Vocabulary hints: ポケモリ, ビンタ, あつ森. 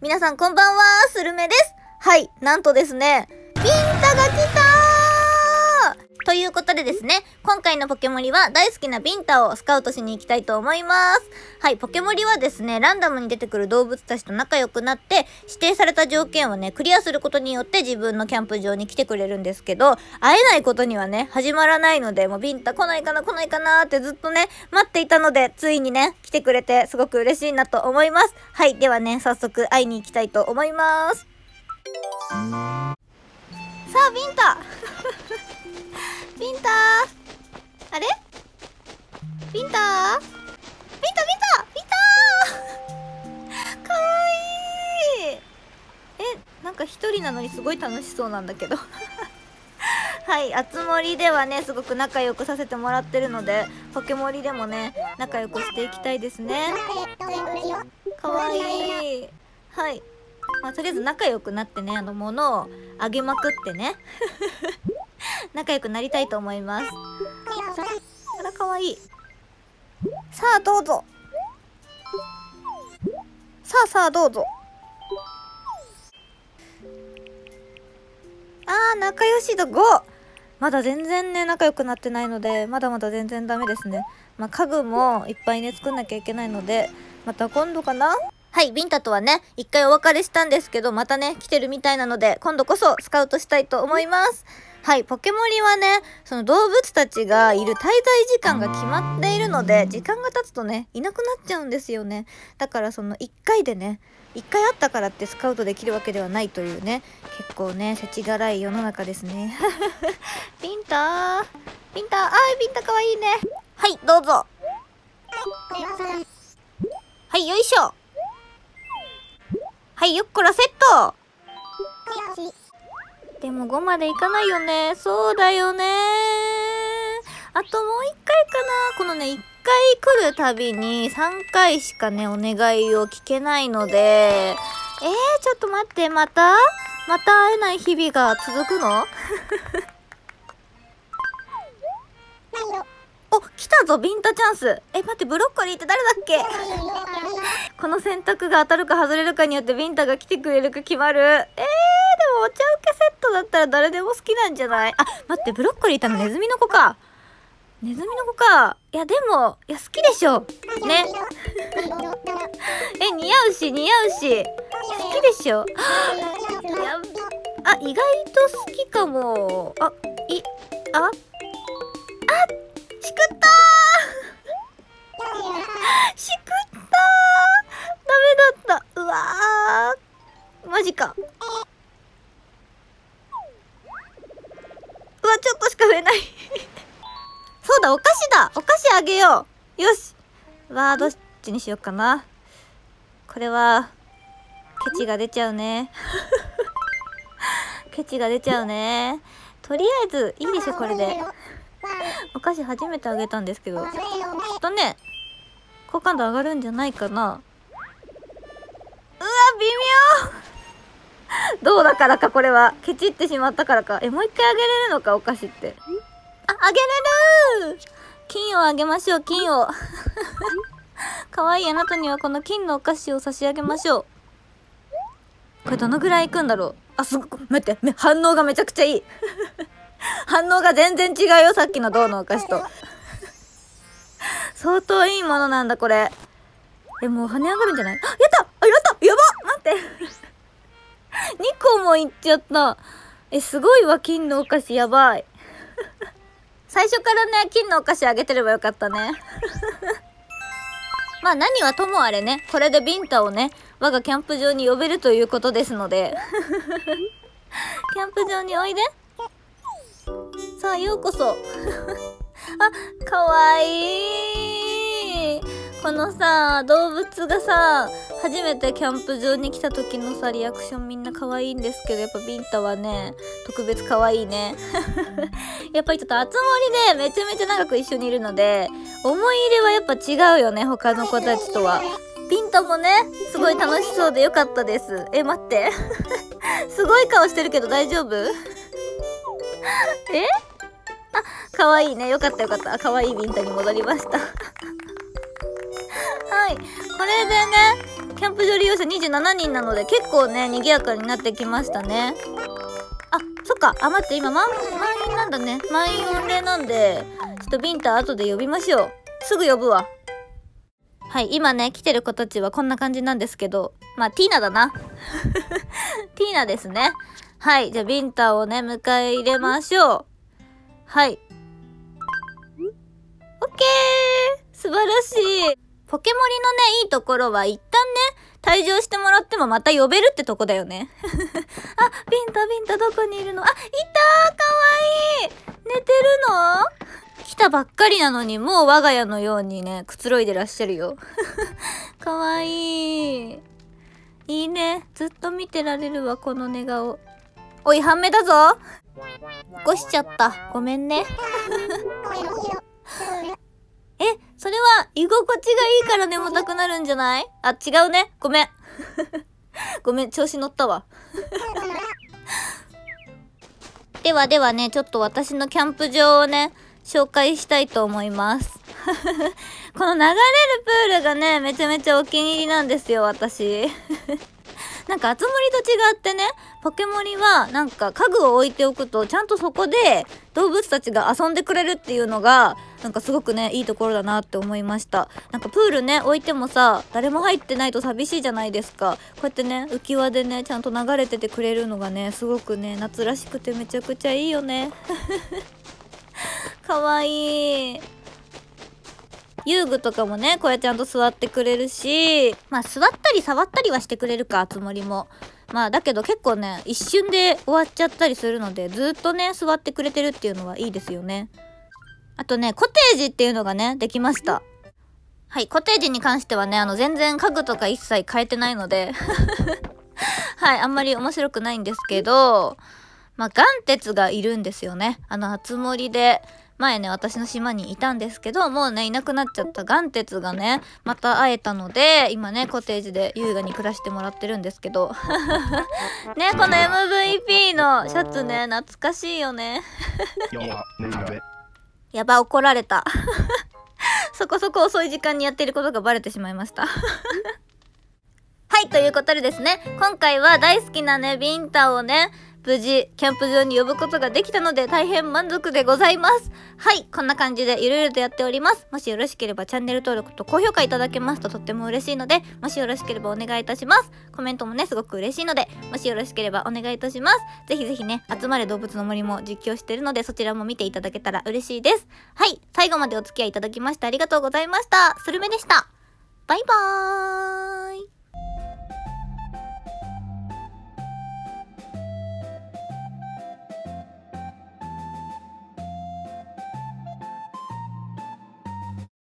皆さんこんばんは、スルメです。はい、なんとですね、ピンタが来たーということでですね、今回のポケモリは大好きなビンタをスカウトしに行きたいと思います。はい、ポケモリはですね、ランダムに出てくる動物たちと仲良くなって、指定された条件をね、クリアすることによって自分のキャンプ場に来てくれるんですけど、会えないことにはね、始まらないので、もうビンタ来ないかなってずっとね、待っていたので、ついにね、来てくれてすごく嬉しいなと思います。はい、ではね、早速会いに行きたいと思います。さあ、ビンタビンター、あれビンター、ビンターかわいい。え、なんか一人なのにすごい楽しそうなんだけどはい、あつ森ではね、すごく仲良くさせてもらってるので、ポケモリでもね、仲良くしていきたいですね。かわいい。はい。まあ、とりあえず仲良くなってね、物をあげまくってね仲良くなりたいと思います。あら、かわいい。さあどうぞ、さあどうぞ。あー、仲良し度5。まだ全然ね、仲良くなってないので、まだまだ全然ダメですね。まあ、家具もいっぱいね、作んなきゃいけないので、また今度かな。はい、ビンタとはね、一回お別れしたんですけど、またね、来てるみたいなので、今度こそスカウトしたいと思います。はい、ポケモリはね、その動物たちがいる滞在時間が決まっているので、時間が経つとね、いなくなっちゃうんですよね。だからその1回でね、1回会ったからってスカウトできるわけではないというね、結構ね、世知辛い世の中ですね。ビンター、あー、ビンタかわいいね。はい、どうぞ。はい、よいしょ。はい、よっこらセット。でも5までいかないよね。そうだよね。あともう1回かな。このね、1回来るたびに3回しかね、お願いを聞けないので、ちょっと待って、また会えない日々が続くのお、来たぞ、ビンタチャンス。え、待って、ブロッコリーって誰だっけこの選択が当たるか外れるかによってビンタが来てくれるか決まる。でもお茶受けセットだったら誰でも好きなんじゃない？あ、待って、ブロッコリー多分ネズミの子か。いや、でも、いや、好きでしょ。ね。え、似合うし。好きでしょ。あ、意外と好きかも。あ、しくったーしくったー、ダメだった。うわー、マジか。うわ、ちょっとしか増えないそうだ、お菓子だ。お菓子あげよう。よし。わー、どっちにしようかな。これはケチが出ちゃうねとりあえずいいでしょ、これで。お菓子初めてあげたんですけど、きっとね、好感度上がるんじゃないかな。うわ、微妙どうだからか、これは。ケチってしまったからか。え、もう一回あげれるのか、お菓子って。あ、あげれるー。金をあげましょう、金を。かわいいあなたにはこの金のお菓子を差し上げましょう。これどのぐらいいくんだろう。あ、すごく、待って、反応がめちゃくちゃいい。反応が全然違うよ、さっきの銅のお菓子と相当いいものなんだ、これ。え、もう跳ね上がるんじゃない？やった！やばっ！待って2個もいっちゃった。え、すごいわ、金のお菓子やばい最初からね、金のお菓子あげてればよかったねまあ、何はともあれね、これでビンタをね、我がキャンプ場に呼べるということですのでキャンプ場においで。さあ、ようこそあ、かわいい。このさ、動物がさ、初めてキャンプ場に来た時のさ、リアクションみんな可愛いんですけど、やっぱビンタはね、特別可愛いねやっぱりちょっとあつ森でめちゃめちゃ長く一緒にいるので、思い入れはやっぱ違うよね、他の子たちとは。ビンタもね、すごい楽しそうでよかったです。え、待ってすごい顔してるけど大丈夫？え？あ、かわいいね。よかったよかった。かわいいビンタに戻りましたはい、これでね、キャンプ場利用者27人なので結構ね賑やかになってきましたね。あ、そっか、あ、待って、今満員なんだね。満員御礼なんでちょっとビンタ後で呼びましょう。すぐ呼ぶわ。はい、今ね来てる子たちはこんな感じなんですけど、まあティーナだなティーナですね。はい、じゃあビンタをね迎え入れましょう。はい、オッケー、素晴らしい。ポケモリのね、いいところは一旦ね、退場してもらってもまた呼べるってとこだよね。あ、ビンタどこにいるの？あ、いたー、かわいい。寝てるの？来たばっかりなのに、もう我が家のようにね、くつろいでらっしゃるよ。かわいい。いいね。ずっと見てられるわ、この寝顔。おい、半目だぞ。起こしちゃった。ごめんね。え、それは居心地がいいから眠たくなるんじゃない？あ、違うね。ごめん。ごめん、調子乗ったわ。ではではね、ちょっと私のキャンプ場をね、紹介したいと思います。この流れるプールがね、めちゃめちゃお気に入りなんですよ、私。なんか、あつ森と違ってね、ポケモリは、なんか、家具を置いておくと、ちゃんとそこで、動物たちが遊んでくれるっていうのが、なんかすごくね、いいところだなって思いました。なんか、プールね、置いてもさ、誰も入ってないと寂しいじゃないですか。こうやってね、浮き輪でね、ちゃんと流れててくれるのがね、すごくね、夏らしくてめちゃくちゃいいよね。かわいい。遊具とかもね、こうやってちゃんと座ってくれるし、まあ座ったり触ったりはしてくれるか、あつ森も。まあだけど結構ね、一瞬で終わっちゃったりするので、ずっとね、座ってくれてるっていうのはいいですよね。あとね、コテージっていうのがね、できました。はい、コテージに関してはね、全然家具とか一切変えてないので、はい、あんまり面白くないんですけど、まあ、岩鉄がいるんですよね。あつ森で。前ね、私の島にいたんですけど、もうね、いなくなっちゃった岩鉄がね、また会えたので、今ね、コテージで優雅に暮らしてもらってるんですけど。ね、この MVP のシャツね、懐かしいよね。やば、怒られた。そこそこ遅い時間にやってることがバレてしまいました。はい、ということでですね、今回は大好きなね、ビンタをね、無事キャンプ場に呼ぶことができたので大変満足でございます。はい、こんな感じでゆるゆるとやっております。もしよろしければチャンネル登録と高評価いただけますととっても嬉しいので、もしよろしければお願いいたします。コメントもねすごく嬉しいので、もしよろしければお願いいたします。ぜひぜひね、集まれ動物の森も実況してるので、そちらも見ていただけたら嬉しいです。はい、最後までお付き合いいただきましてありがとうございました。スルメでした。バイバーイ。